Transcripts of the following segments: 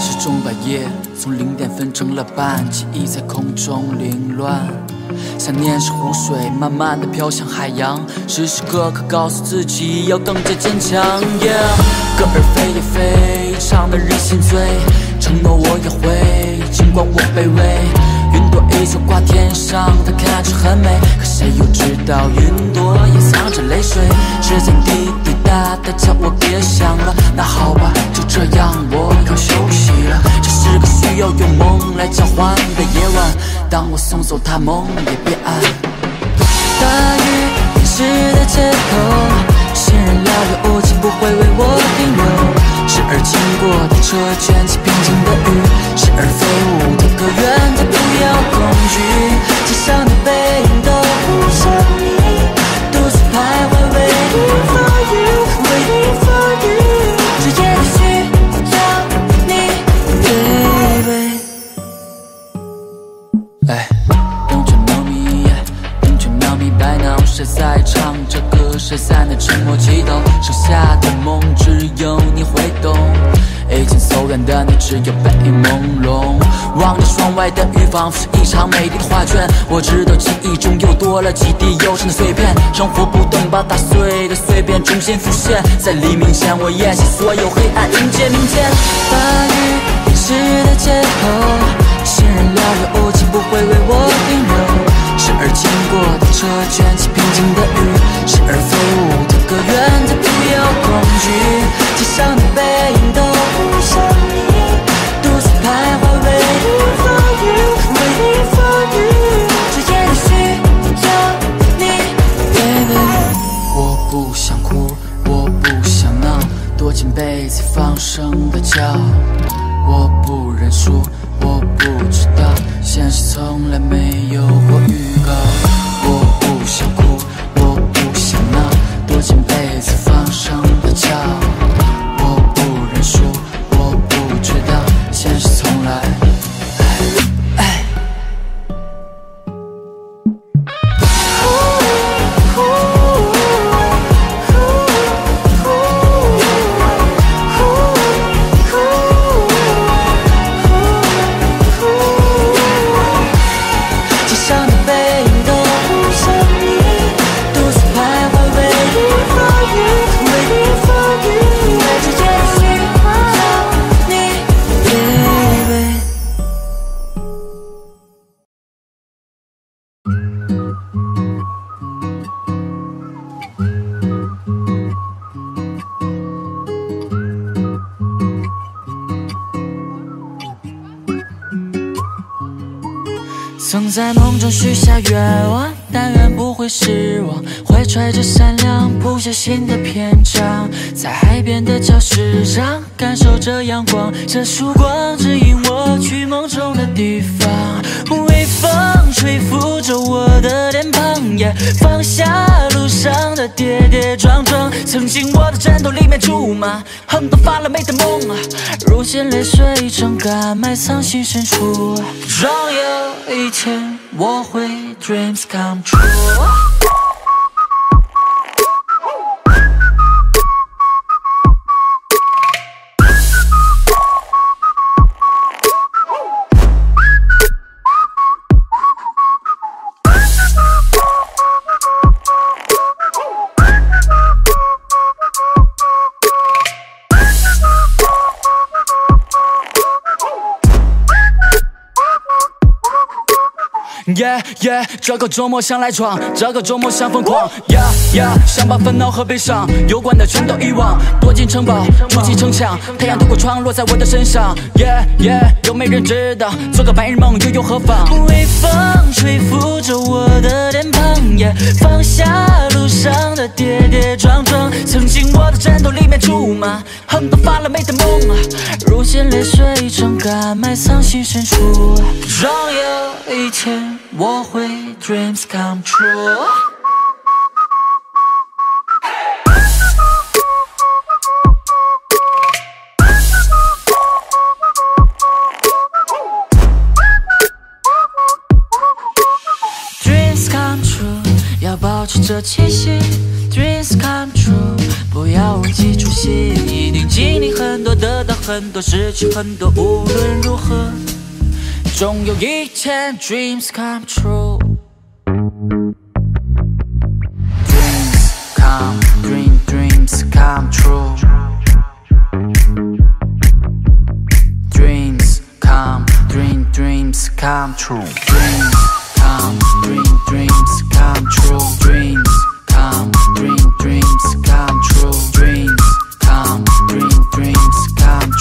时钟把夜从0点分成了半，记忆在空中凌乱。 想念是湖水，慢慢的飘向海洋。时时刻刻告诉自己要更加坚强。Yeah， 歌儿飞呀飞，唱的人心醉。承诺我也会，尽管我卑微。云朵依旧挂天上，它看着很美。可谁又知道，云朵也藏着泪水。时间滴滴答答，叫我别想了。那好吧，就这样，我要休息了。这是个需要用梦来交换的夜晚。 当我送走他，梦也别安。大雨淋湿的街头，行人寥寥无几，不会为我停留。时而经过的车卷起平静的雨，时而飞舞的歌远在不要恐惧。街上的背影都不像你，独自徘徊 ，waiting for you, waiting for you。这夜里需要你 ，baby。 哎， don't you know me? Don't you know me by now? 谁在唱着歌？谁在那沉默祈祷？剩下的梦只有你会懂。已经走远的你，只有背影朦胧。望着窗外的雨，仿佛是一场美丽的画卷。我知道记忆中又多了几滴忧伤的碎片。生活不断把打碎的碎片重新浮现，在黎明前我咽下所有黑暗，迎接明天。大雨淋湿的街头。 行人寥寥无几，不会为我停留。时而经过的车卷起平静的雨，时而飞舞的歌远在不要恐惧。街上的背影都不像你，独自徘徊 ，waiting for you, waiting for you。这夜里需要你 ，baby。我不想哭，我不想闹，躲进被子放声的叫。我不认输。 我不知道，现实从来没有过预告。我不想哭，我不想闹，躲进被子放声的叫。我不认输，我不知道，现实从来。哎在梦中许下愿望，但愿不会失望。怀揣着善良，谱下新的篇章。在海边的礁石上，感受着阳光，这束光指引我去梦中的地方。微风吹拂着我的脸庞，也放下路上的跌跌撞撞。曾经我的战斗里面驻马，很多发了霉的梦啊，如今泪水已成干，埋藏心深处。终有。 一天我会 dreams come true。Yeah yeah， 这个周末想来闯，这个周末想疯狂。Yeah yeah， 想把烦恼和悲伤有关的全都遗忘，躲进城堡，筑起城墙。太阳透过窗落在我的身上。Yeah yeah， 有没人知道做个白日梦又有何妨？微风吹拂着我的脸庞，也放下路上的跌跌撞撞。曾经我的战斗里面驻马，很多发了霉的梦啊，如今泪水已成干，埋藏心深处。终有一天。 我会 dreams come true。这气息 ，dreams come true。不要忘记初心，一定经历很多，得到很多，失去很多，无论如何，总有一天 dreams come true。Dreams come, dreams come true。Dreams come, dreams come true。Dreams come, dreams come true. Dreams come, dreams come true. Dreams come, dreams come true. Dreams come, dreams come true.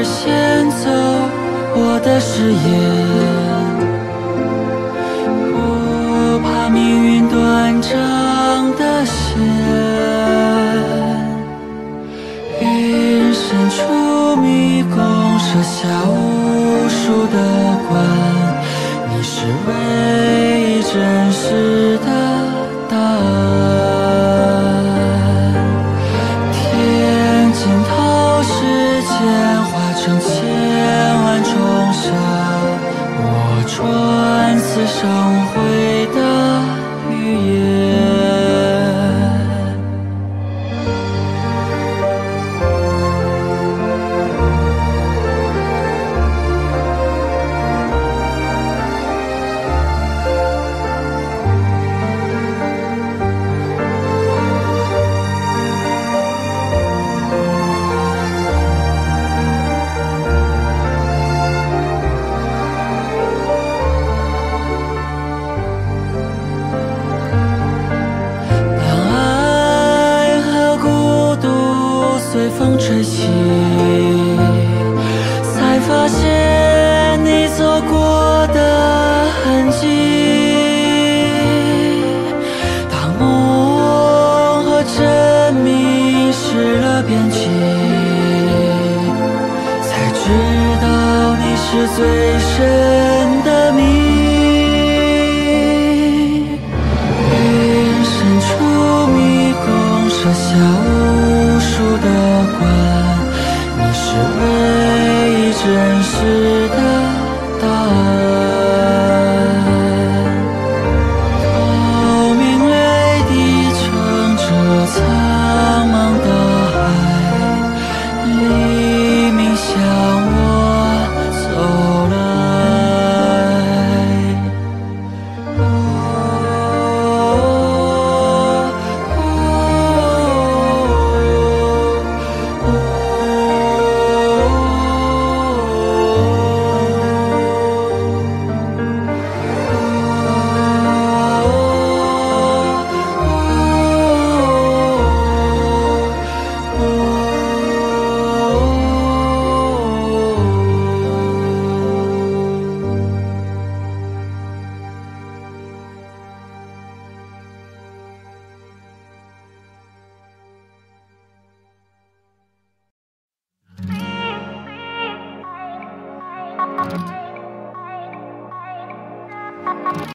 而先走我的誓言，不怕命运断肠的线。一人身处迷宫，设下无数的关，你是唯一真实的答案。天尽头，时间化成千万钟声，我穿此生会的语言，才知道你是最深的。